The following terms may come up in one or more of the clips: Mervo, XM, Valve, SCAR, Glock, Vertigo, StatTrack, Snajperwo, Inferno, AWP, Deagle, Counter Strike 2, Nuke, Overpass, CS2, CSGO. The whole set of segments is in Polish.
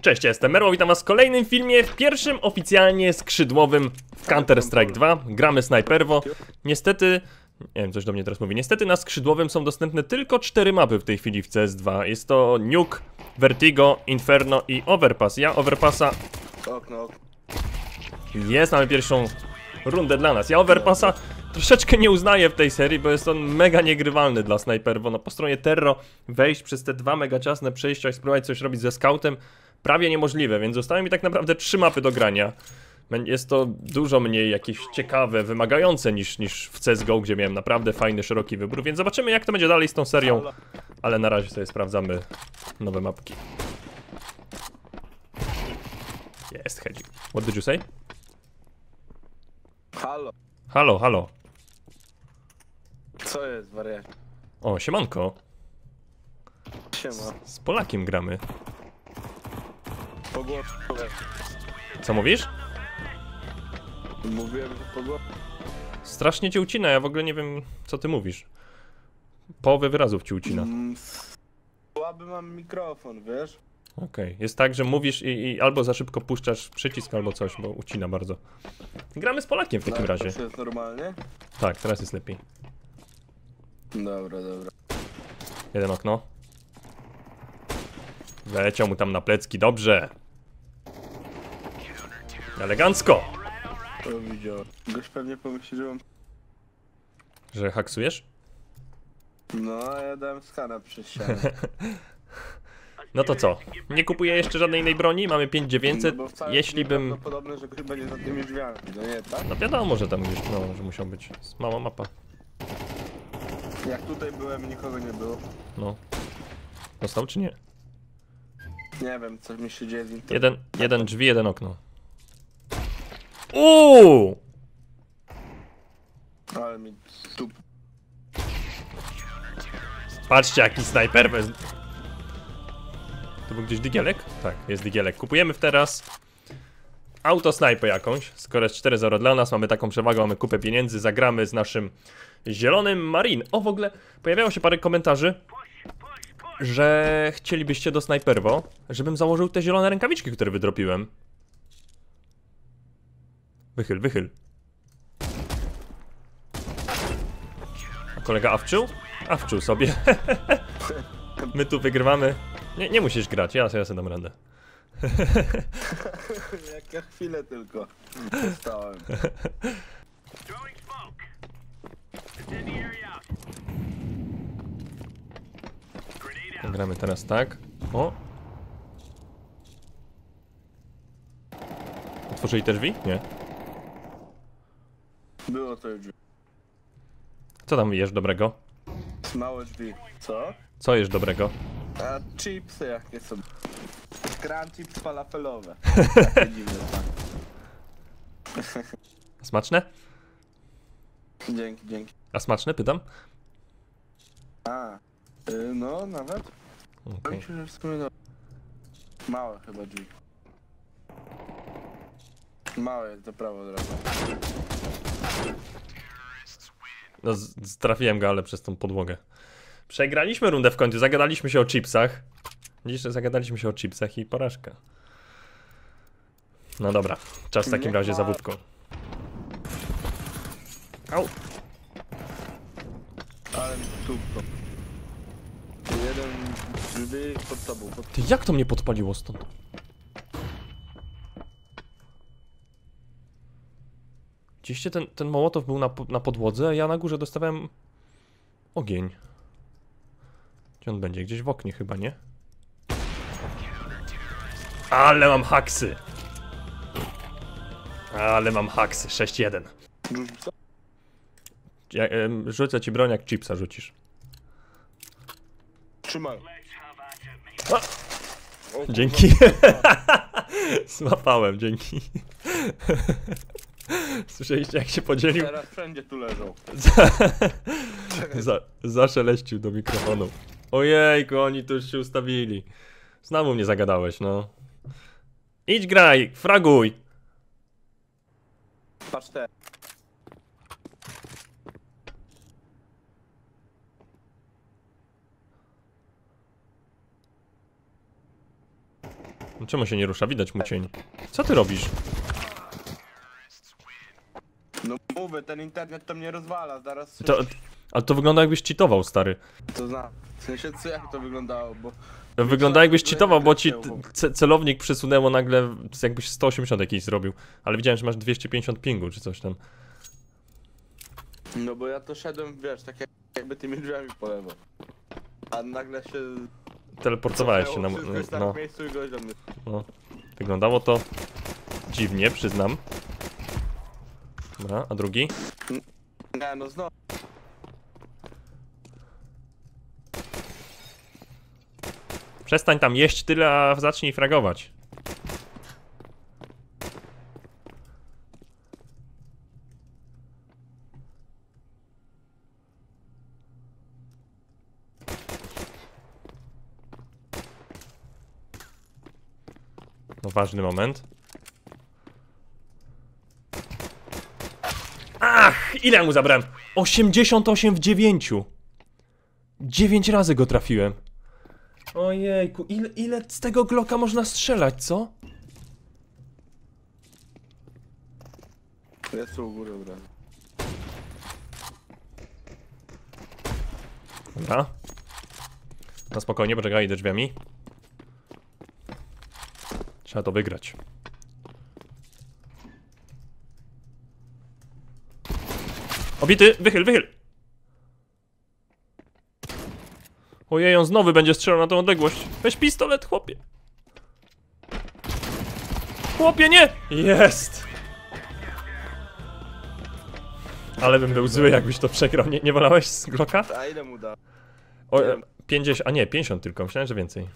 Cześć, jestem Mervo, witam was w kolejnym filmie, w pierwszym oficjalnie skrzydłowym w Counter Strike 2. Gramy Snajperwo. Niestety, nie wiem, coś do mnie teraz mówi. Niestety na skrzydłowym są dostępne tylko 4 mapy w tej chwili w CS2. Jest to Nuke, Vertigo, Inferno i Overpass. Ja Overpassa... Jest, mamy pierwszą rundę dla nas. Ja Overpassa troszeczkę nie uznaję w tej serii, bo jest on mega niegrywalny dla Snajperwo. No po stronie Terro wejść przez te dwa mega ciasne przejścia i spróbować coś robić ze scoutem prawie niemożliwe, więc zostały mi tak naprawdę 3 mapy do grania. Jest to dużo mniej jakieś ciekawe, wymagające niż w CSGO, gdzie miałem naprawdę fajny, szeroki wybór, więc zobaczymy jak to będzie dalej z tą serią, ale na razie sobie sprawdzamy nowe mapki. Jest, Hedzi. What did you say? Halo. Halo, halo. Co jest, wariat? O, siemanko. Siema. Z Polakiem gramy. Co mówisz? Mówiłem, że pogłoski. Strasznie cię ucina, ja w ogóle nie wiem co ty mówisz. Połowę wyrazów ci ucina. Słaby mam mikrofon, wiesz? Okej, jest tak, że mówisz i albo za szybko puszczasz przycisk albo coś, bo ucina bardzo. Gramy z Polakiem w takim razie. To jest normalnie? Tak, teraz jest lepiej. Dobra, dobra. Jeden okno. Wleciał mu tam na plecki, dobrze. Elegancko! To widział. Goś pewnie pomyśli, że mam... Że haksujesz? No, ja dałem skana przez ścianę. No to co? Nie kupuję jeszcze żadnej innej broni, mamy 5900, no jeśli bym... No podobne, że ktoś będzie za tymi drzwiami, no nie, tak? No wiadomo, że tam gdzieś, no, że musiał być. Jest mała mapa. Jak tutaj byłem, nikogo nie było. No. Dostał czy nie? Nie wiem, co mi się dzieje z internetem. Jeden drzwi, jeden okno. Uuuu! Ale mi stup. Patrzcie jaki snajper bez... To był gdzieś Deaglek? Tak, jest Deaglek. Kupujemy teraz autosnajpę jakąś. Skoro jest 4-0 dla nas, mamy taką przewagę, mamy kupę pieniędzy. Zagramy z naszym zielonym Marine. O, w ogóle pojawiało się parę komentarzy, że chcielibyście do Snajperwo, żebym założył te zielone rękawiczki, które wydropiłem. Wychyl, wychyl. A kolega awczył? Awczył sobie. My tu wygrywamy. Nie, nie musisz grać, ja sobie dam radę. Jak ja chwilę tylko zostałem. Gramy teraz tak. O! Otworzyli te drzwi? Nie. Było to drzwi. Co tam jesz dobrego? Małe drzwi. Co? Co jesz dobrego? A chipsy jakie są. Crunchips falafelowe. Takie dziwne. Smaczne? Dzięki, dzięki. A smaczne? Pytam. A. No, nawet. Okay. Małe chyba drzwi. Małe jest do prawo od razu. No, trafiłem go, ale przez tą podłogę. Przegraliśmy rundę w końcu, zagadaliśmy się o chipsach. Dziś zagadaliśmy się o chipsach i porażka. No dobra, czas w takim razie za wódką. Au! Ale tupko. Jeden drzwi pod tobą. Ty, jak to mnie podpaliło stąd? Gdzieś ten mołotow był na podłodze, a ja na górze dostawałem ogień. Gdzie on będzie? Gdzieś w oknie chyba, nie? Ale mam haksy! Ale mam haksy, 6-1. Ja, rzucę ci broń jak chipsa rzucisz. Trzymaj. O! Dzięki. Złapałem, dzięki. Słyszeliście jak się podzielił? Teraz wszędzie tu leżą. Zaszeleścił do mikrofonu. Ojejku, oni tu już się ustawili. Znowu mnie zagadałeś, no. Idź graj, fraguj. Patrz te. Czemu się nie rusza? Widać mu cień. Co ty robisz? No mówię, ten internet to mnie rozwala, zaraz... Ale to wygląda jakbyś cheatował, stary. To znam. W sensie, co jak to wyglądało, bo... Wygląda jakbyś cheatował, bo ci celownik przesunęło nagle, jakbyś 180 jakiś zrobił. Ale widziałem, że masz 250 pingu, czy coś tam. No bo ja to szedłem, wiesz, tak jakby tymi drzwiami po lewo. A nagle się... Teleportowałeś się na... No. No. Wyglądało to... dziwnie, przyznam. Dobra, a drugi? Nie, no znowu. Przestań tam jeść tyle, a zacznij fragować. No ważny moment. Ach, ile mu zabrałem? 88 w 9. 9 razy go trafiłem. Ojejku, ile z tego Glocka można strzelać, co? Ja tu u góry brałem. Dobra. No spokojnie, poczekaj, idę drzwiami. Trzeba to wygrać. Obity, wychyl, wychyl! Ojej, on znowu będzie strzelał na tą odległość. Weź pistolet, chłopie. Chłopie, nie! Jest! Ale bym był zły, jakbyś to przegrał. Nie wolałeś z Glocka? A ile mu da? 50, a nie, 50 tylko. Myślałem, że więcej.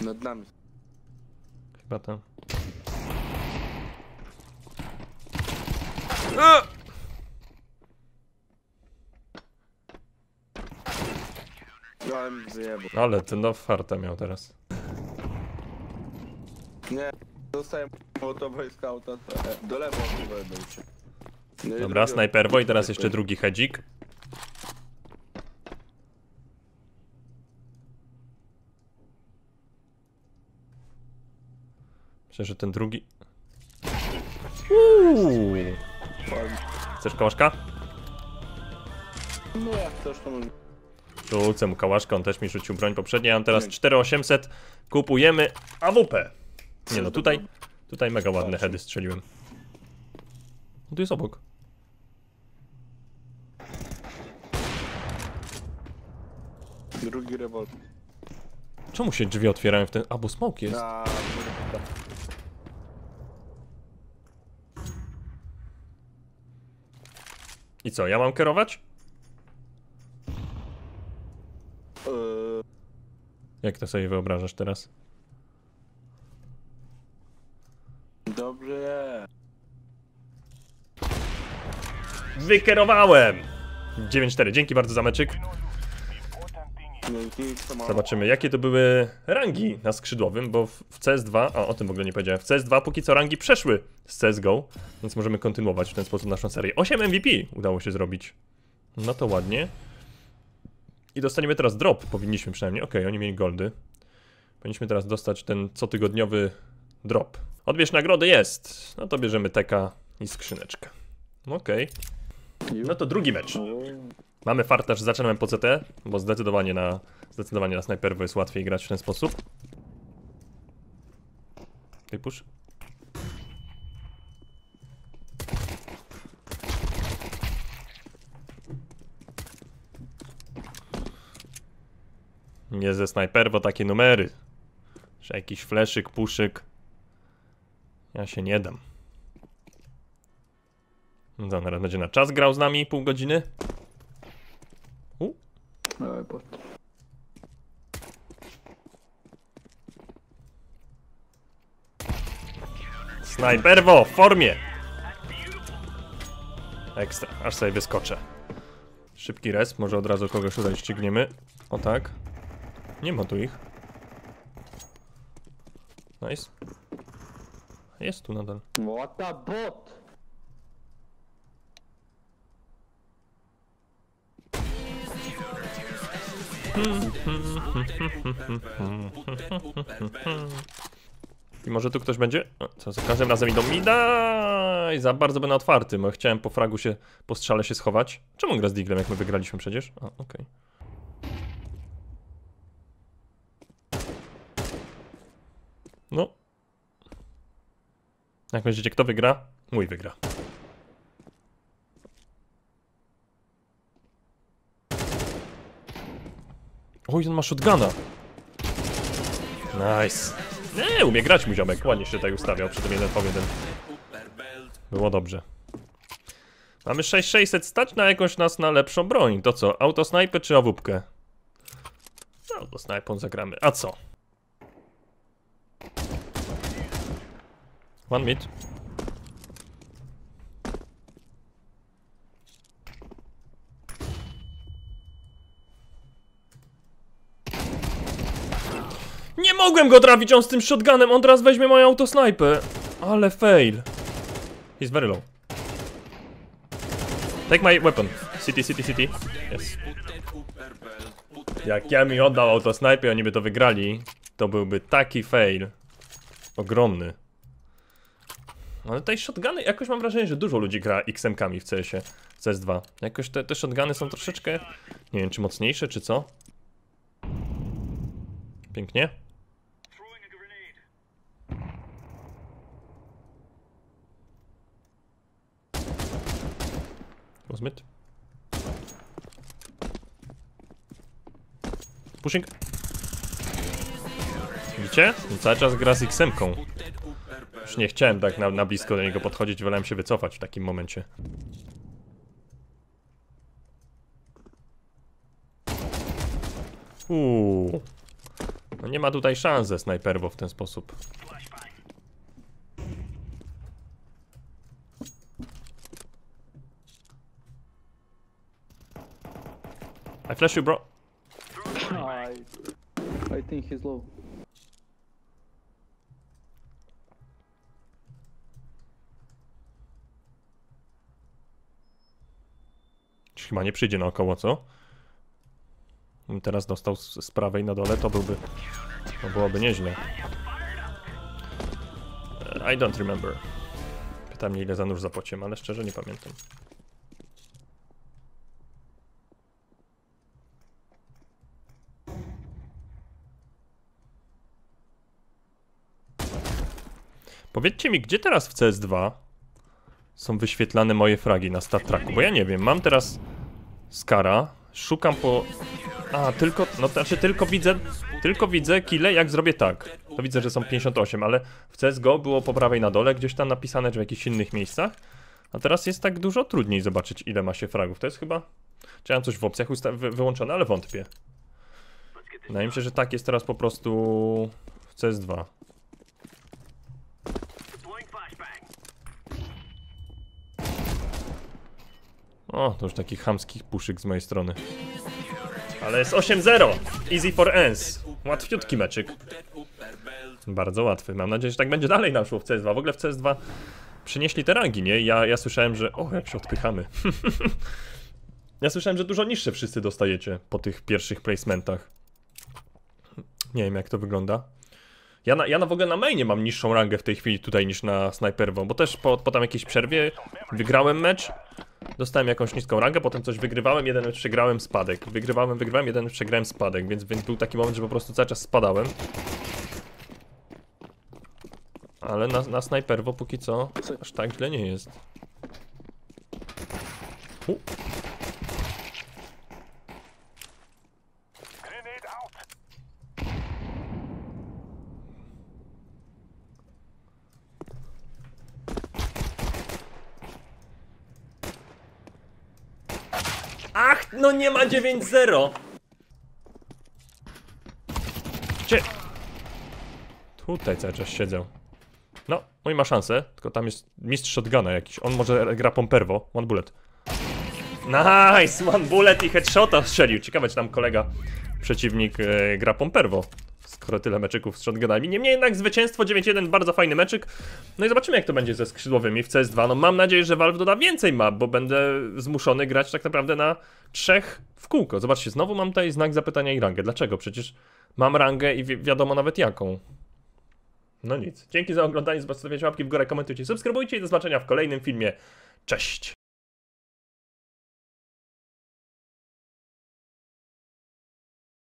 Nad nami. Chyba tam. Ale ten no farta miał teraz. Nie, zostałem mołotowa i skauta. Do lewo chyba będę uciekł. Dobra, Snajperwo i teraz jeszcze drugi hedzik. Myślę, że ten drugi... Uuu. Chcesz kołaszka? No jak chcesz to może... Rzucę mu kałaszkę, on też mi rzucił broń poprzedniej, a on teraz 4800. Kupujemy AWP. Nie no, tutaj mega ładne heady strzeliłem. No tu jest obok. Drugi rewolwer. Czemu się drzwi otwierają w ten... A bo smoke jest. I co, ja mam kierować? Jak to sobie wyobrażasz teraz? Dobrze. Wykierowałem! 9-4, dzięki bardzo za meczyk. Zobaczymy, jakie to były rangi na skrzydłowym, bo w CS2, a o tym w ogóle nie powiedziałem, w CS2 póki co rangi przeszły z CSGO, więc możemy kontynuować w ten sposób naszą serię. 8 MVP udało się zrobić. No to ładnie. I dostaniemy teraz drop, powinniśmy przynajmniej. Okej, oni mieli goldy. Powinniśmy teraz dostać ten cotygodniowy drop. Odbierz nagrody, jest! No to bierzemy teka i skrzyneczkę. Okej. No to drugi mecz. Mamy farta, że zaczynamy po CT, bo zdecydowanie na Snajperwo jest łatwiej grać w ten sposób. Wypusz. Nie ze Snajperwo takie numery. Że jakiś fleszyk, puszyk. Ja się nie dam. No, teraz będzie na czas grał z nami pół godziny. Snajperwo, w formie! Ekstra, aż sobie wyskoczę. Szybki resp, może od razu kogoś tutaj ścigniemy. O tak. Nie ma tu ich. Nice. Jest tu nadal. What a bot! I może tu ktoś będzie? O, co, za każdym razem idą mi daj! Za bardzo będę otwarty, bo chciałem po fragu się, po strzale się schować. Czemu gra z Deaglem, jak my wygraliśmy przecież? A, okej. Okay. No. Jak myślicie, kto wygra? Mój wygra. Oj, on ma shotguna. Nice. Nie, umie grać mu ziomek. Ładnie się tutaj ustawiał przy tym 1v1. Było dobrze. Mamy 6600, stać na jakąś nas na lepszą broń. To co? Autosnajpę czy AWP? Autosnajpą zagramy. A co? One mid. Nie mogłem go trafić, on z tym shotgunem, on teraz weźmie moją autosnajpę. Ale fail. He's very low. Take my weapon. City, city, city. Yes. Jak ja mi oddał autosnajpę, oni by to wygrali. To byłby taki fail. Ogromny. Ale te shotguny, jakoś mam wrażenie, że dużo ludzi gra XM-kami w CS-ie, w CS2. Jakoś te shotguny są troszeczkę, nie wiem, czy mocniejsze, czy co? Pięknie. Rozmyt. Pushing. Widzicie? I cały czas gra z XM-ką. Już nie chciałem tak na blisko do niego podchodzić, wolałem się wycofać w takim momencie. No nie ma tutaj szans ze Snajperwo w ten sposób. I flash you, bro. I think he's low. Chyba nie przyjdzie naokoło, co? Teraz dostał z prawej na dole, to byłoby nieźle. I don't remember. Pyta mnie, ile za nóż zapłacimy, ale szczerze nie pamiętam. Powiedzcie mi, gdzie teraz w CS2 są wyświetlane moje fragi na StatTracku? Bo ja nie wiem, mam teraz SCARa, szukam po... A, tylko, no to znaczy tylko widzę kile, jak zrobię tak. To widzę, że są 58, ale w CSGO było po prawej na dole, gdzieś tam napisane, czy w jakichś innych miejscach. A teraz jest tak dużo trudniej zobaczyć, ile ma się fragów. To jest chyba... Czy ja mam coś w opcjach wyłączone, ale wątpię. Wydaje mi się, że tak jest teraz po prostu w CS2. O, to już taki chamskich puszyk z mojej strony. Ale jest 8-0. Easy for ends. Łatwiutki meczyk. Bardzo łatwy. Mam nadzieję, że tak będzie dalej nam szło w CS2. W ogóle w CS2 przynieśli te rangi, nie? Ja słyszałem, że... O, jak się odpychamy. Ja słyszałem, że dużo niższe wszyscy dostajecie po tych pierwszych placementach. Nie wiem, jak to wygląda. Ja w ogóle na mainie mam niższą rangę w tej chwili tutaj niż na Snajperwo, bo też po tam jakiejś przerwie wygrałem mecz, dostałem jakąś niską rangę, potem coś wygrywałem, jeden mecz przegrałem, spadek. Wygrywałem, jeden mecz przegrałem, spadek, więc był taki moment, że po prostu cały czas spadałem. Ale na Snajperwo póki co aż tak źle nie jest. Ach, no nie ma 9-0. Gdzie? Tutaj cały czas siedzę. No, mój ma szansę, tylko tam jest mistrz shotguna jakiś. On może gra pomperwo. One bullet. Nice, one bullet i headshota strzelił. Ciekawe, czy tam kolega, przeciwnik gra pomperwo. skoro tyle meczyków z shotgunami. Niemniej jednak zwycięstwo 9-1, bardzo fajny meczyk. No i zobaczymy, jak to będzie ze skrzydłowymi w CS2. No mam nadzieję, że Valve doda więcej map, bo będę zmuszony grać tak naprawdę na 3 w kółko. Zobaczcie, znowu mam tutaj znak zapytania i rangę. Dlaczego? Przecież mam rangę i wiadomo nawet jaką. No nic. Dzięki za oglądanie, zostawiajcie łapki w górę, komentujcie, subskrybujcie i do zobaczenia w kolejnym filmie. Cześć!